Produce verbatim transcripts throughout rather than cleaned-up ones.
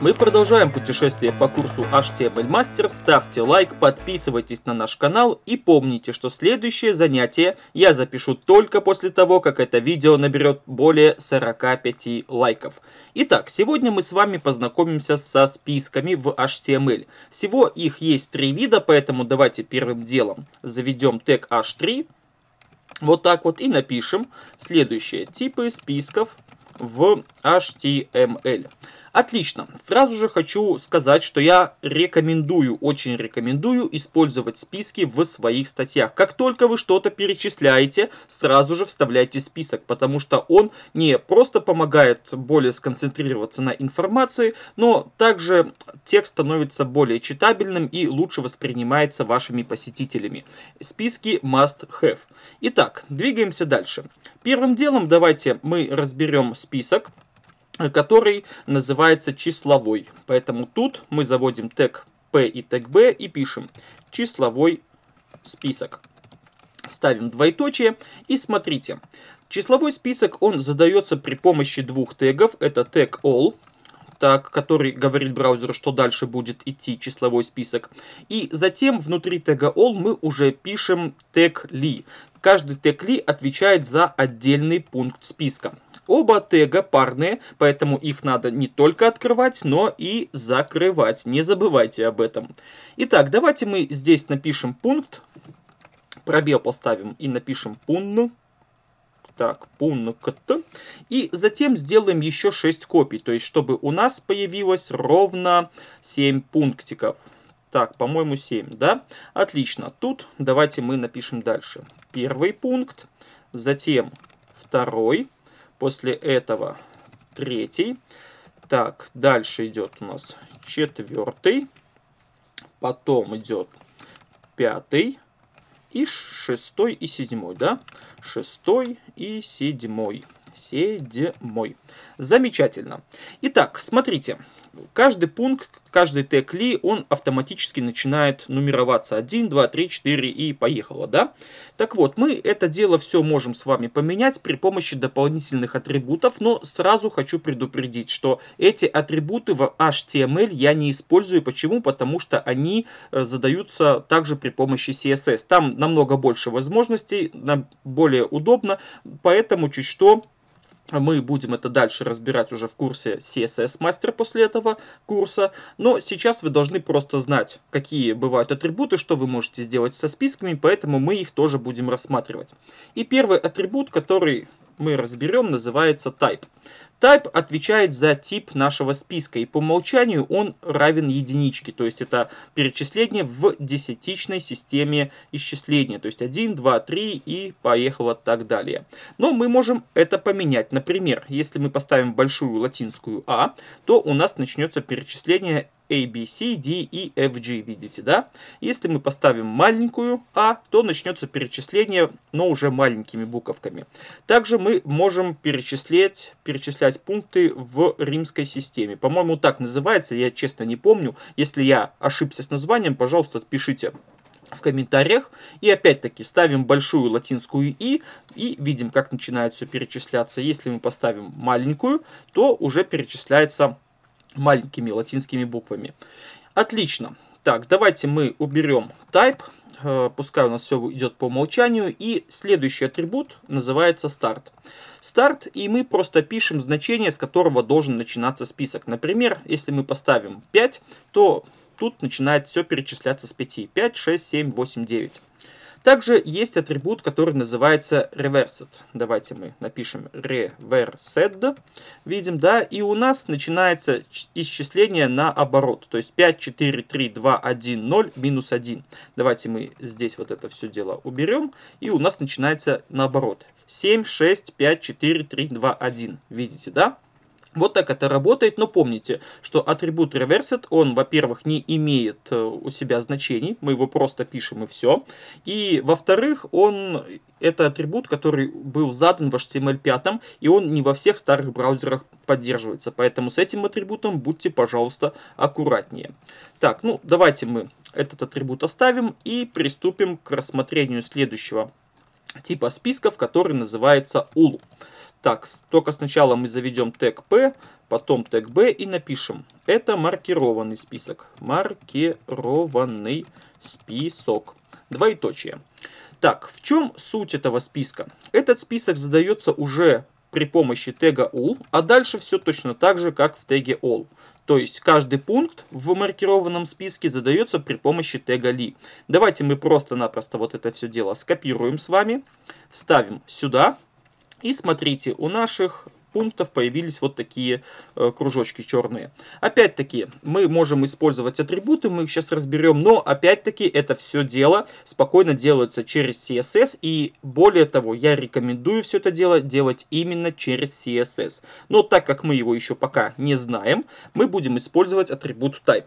Мы продолжаем путешествие по курсу эйч ти эм эль мастер, ставьте лайк, подписывайтесь на наш канал и помните, что следующее занятие я запишу только после того, как это видео наберет более сорока пяти лайков. Итак, сегодня мы с вами познакомимся со списками в эйч ти эм эль. Всего их есть три вида, поэтому давайте первым делом заведем тег эйч три, вот так вот, и напишем следующие типы списков в эйч ти эм эль. Отлично. Сразу же хочу сказать, что я рекомендую, очень рекомендую использовать списки в своих статьях. Как только вы что-то перечисляете, сразу же вставляйте список, потому что он не просто помогает более сконцентрироваться на информации, но также текст становится более читабельным и лучше воспринимается вашими посетителями. Списки must have. Итак, двигаемся дальше. Первым делом давайте мы разберем список, который называется числовой. Поэтому тут мы заводим тег P и тег B и пишем числовой список. Ставим двоеточие и смотрите. Числовой список, он задается при помощи двух тегов. Это тег all, так, который говорит браузеру, что дальше будет идти числовой список. И затем внутри тега all мы уже пишем тег li. Каждый тег li отвечает за отдельный пункт списка. Оба тега парные, поэтому их надо не только открывать, но и закрывать. Не забывайте об этом. Итак, давайте мы здесь напишем пункт. Пробел поставим и напишем пункт. Так, пункт. И затем сделаем еще шесть копий. То есть, чтобы у нас появилось ровно семь пунктиков. Так, по-моему, семь, да? Отлично. Тут давайте мы напишем дальше. Первый пункт, затем второй. После этого третий. Так, дальше идет у нас четвертый. Потом идет пятый. И шестой и седьмой, да? Шестой и седьмой. Седьмой. Замечательно. Итак, смотрите. Каждый пункт, каждый тег ли, он автоматически начинает нумероваться. один, два, три, четыре и поехало, да? Так вот, мы это дело все можем с вами поменять при помощи дополнительных атрибутов, но сразу хочу предупредить, что эти атрибуты в эйч ти эм эль я не использую. Почему? Потому что они задаются также при помощи си эс эс. Там намного больше возможностей, нам более удобно, поэтому чуть что... Мы будем это дальше разбирать уже в курсе си эс эс мастер после этого курса. Но сейчас вы должны просто знать, какие бывают атрибуты, что вы можете сделать со списками, поэтому мы их тоже будем рассматривать. И первый атрибут, который мы разберем, называется type. Type отвечает за тип нашего списка, и по умолчанию он равен единичке, то есть это перечисление в десятичной системе исчисления, то есть один, два, три и поехало так далее. Но мы можем это поменять. Например, если мы поставим большую латинскую А, то у нас начнется перечисление A, B, C, D, E, F, G, видите, да? Если мы поставим маленькую А, то начнется перечисление, но уже маленькими буковками. Также мы можем перечислять, перечислять пункты в римской системе. По-моему, так называется, я честно не помню. Если я ошибся с названием, пожалуйста, пишите в комментариях. И опять-таки ставим большую латинскую И и видим, как начинает все перечисляться. Если мы поставим маленькую, то уже перечисляется маленькими латинскими буквами. Отлично. Так, давайте мы уберем type. Пускай у нас все идет по умолчанию. И следующий атрибут называется start. Start, и мы просто пишем значение, с которого должен начинаться список. Например, если мы поставим пять, то тут начинает все перечисляться с пяти. пять, шесть, семь, восемь, девять. Также есть атрибут, который называется reversed. Давайте мы напишем reversed. Видим, да? И у нас начинается исчисление наоборот. То есть пять, четыре, три, два, один, ноль, минус один. Давайте мы здесь вот это все дело уберем. И у нас начинается наоборот. семь, шесть, пять, четыре, три, два, один. Видите, да? Вот так это работает, но помните, что атрибут reversed, он, во-первых, не имеет у себя значений, мы его просто пишем и все. И, во-вторых, он, это атрибут, который был задан в эйч ти эм эль пять, и он не во всех старых браузерах поддерживается, поэтому с этим атрибутом будьте, пожалуйста, аккуратнее. Так, ну, давайте мы этот атрибут оставим и приступим к рассмотрению следующего типа списков, который называется ul. Так, только сначала мы заведем тег P, потом тег B и напишем. Это маркированный список. Маркированный список. Двоеточие. Так, в чем суть этого списка? Этот список задается уже при помощи тега all, а дальше все точно так же, как в теге all. То есть каждый пункт в маркированном списке задается при помощи тега li. Давайте мы просто-напросто вот это все дело скопируем с вами, вставим сюда. И смотрите, у наших пунктов появились вот такие э, кружочки черные. Опять-таки, мы можем использовать атрибуты, мы их сейчас разберем, но опять-таки это все дело спокойно делается через си эс эс, и более того, я рекомендую все это дело делать именно через си эс эс. Но так как мы его еще пока не знаем, мы будем использовать атрибут type.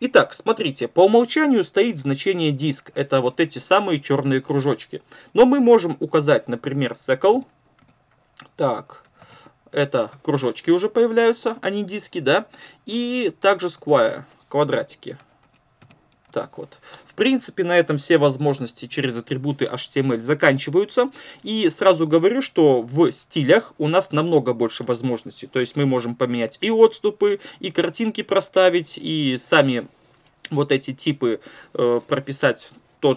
Итак, смотрите, по умолчанию стоит значение disk, это вот эти самые черные кружочки. Но мы можем указать, например, circle. Так, это кружочки уже появляются, а не диски, да. И также square, квадратики. Так вот. В принципе, на этом все возможности через атрибуты эйч ти эм эль заканчиваются. И сразу говорю, что в стилях у нас намного больше возможностей. То есть мы можем поменять и отступы, и картинки проставить, и сами вот эти типы э, прописать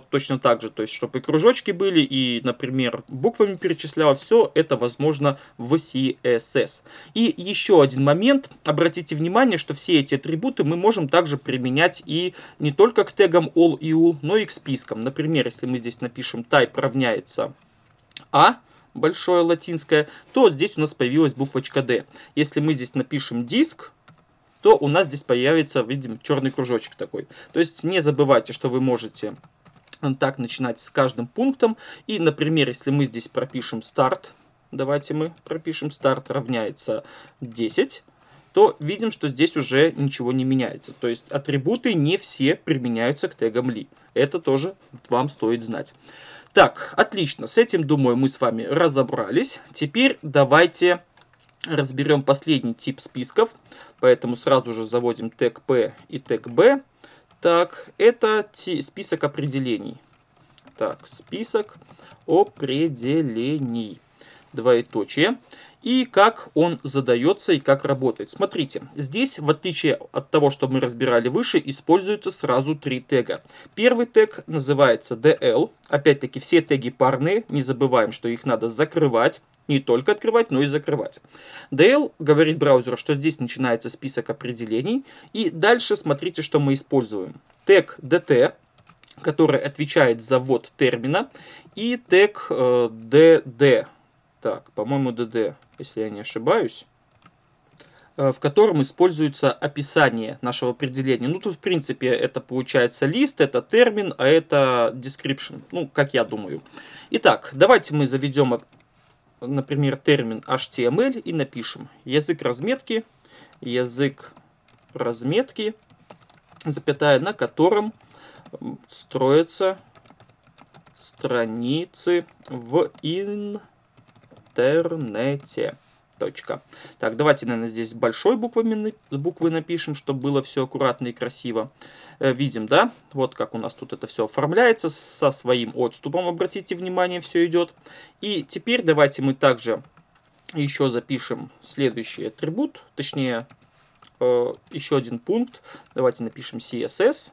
точно так же, то есть чтобы и кружочки были, и, например, буквами перечисляла, все это возможно в си эс эс. И еще один момент, обратите внимание, что все эти атрибуты мы можем также применять и не только к тегам all и u, но и к спискам. Например, если мы здесь напишем type равняется a, большое латинское, то здесь у нас появилась буквочка d. Если мы здесь напишем диск, то у нас здесь появится, видим, черный кружочек такой. То есть не забывайте, что вы можете так начинать с каждым пунктом. И, например, если мы здесь пропишем старт, давайте мы пропишем старт равняется десять, то видим, что здесь уже ничего не меняется. То есть атрибуты не все применяются к тегам ли. Это тоже вам стоит знать. Так, отлично. С этим, думаю, мы с вами разобрались. Теперь давайте разберем последний тип списков. Поэтому сразу же заводим тег P и тег B. Так, это список определений. Так, список определений. Двоеточие. И как он задается и как работает. Смотрите, здесь, в отличие от того, что мы разбирали выше, используются сразу три тега. Первый тег называется ди эл. Опять-таки, все теги парные. Не забываем, что их надо закрывать. Не только открывать, но и закрывать. ди эл говорит браузеру, что здесь начинается список определений. И дальше смотрите, что мы используем. Тег ди ти, который отвечает за ввод термина. И тег э, ди ди. Так, по-моему, ди ди, если я не ошибаюсь, в котором используется описание нашего определения. Ну, тут, в принципе, это получается лист, это термин, а это description. Ну, как я думаю. Итак, давайте мы заведем, например, термин эйч ти эм эль и напишем язык разметки, язык разметки, запятая, на котором строятся страницы в ин интернете. Точка. Так, давайте, наверное, здесь большой буквами, буквы напишем, чтобы было все аккуратно и красиво. Видим, да? Вот как у нас тут это все оформляется. Со своим отступом, обратите внимание, все идет. И теперь давайте мы также еще запишем следующий атрибут. Точнее, еще один пункт. Давайте напишем си эс эс.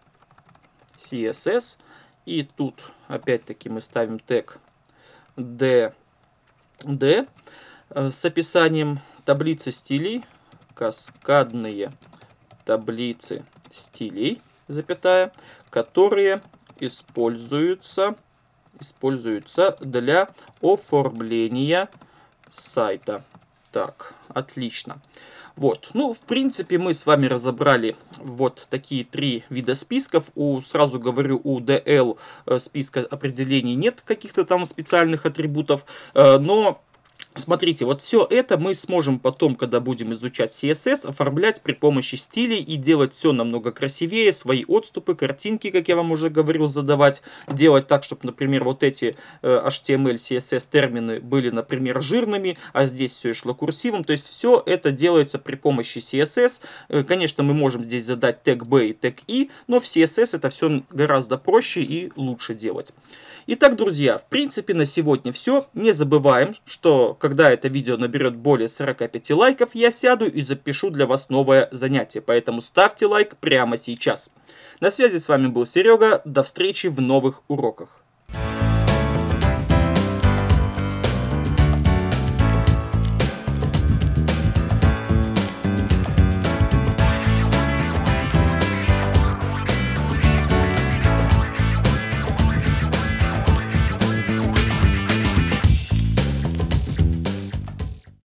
си эс эс. И тут, опять-таки, мы ставим тег D. D с описанием таблицы стилей, каскадные таблицы стилей, запятая, которые используются, используются для оформления сайта. Так, отлично. Вот, ну, в принципе, мы с вами разобрали вот такие три вида списков. У, сразу говорю, у ди эл списка определений нет каких-то там специальных атрибутов, но смотрите, вот все это мы сможем потом, когда будем изучать си эс эс, оформлять при помощи стилей и делать все намного красивее, свои отступы, картинки, как я вам уже говорил, задавать, делать так, чтобы, например, вот эти эйч ти эм эль, си эс эс термины были, например, жирными, а здесь все шло курсивом, то есть все это делается при помощи си эс эс. Конечно, мы можем здесь задать тег B и тег I, но в си эс эс это все гораздо проще и лучше делать. Итак, друзья, в принципе на сегодня все. Не забываем, что когда это видео наберет более сорока пяти лайков, я сяду и запишу для вас новое занятие. Поэтому ставьте лайк прямо сейчас. На связи с вами был Серега. До встречи в новых уроках.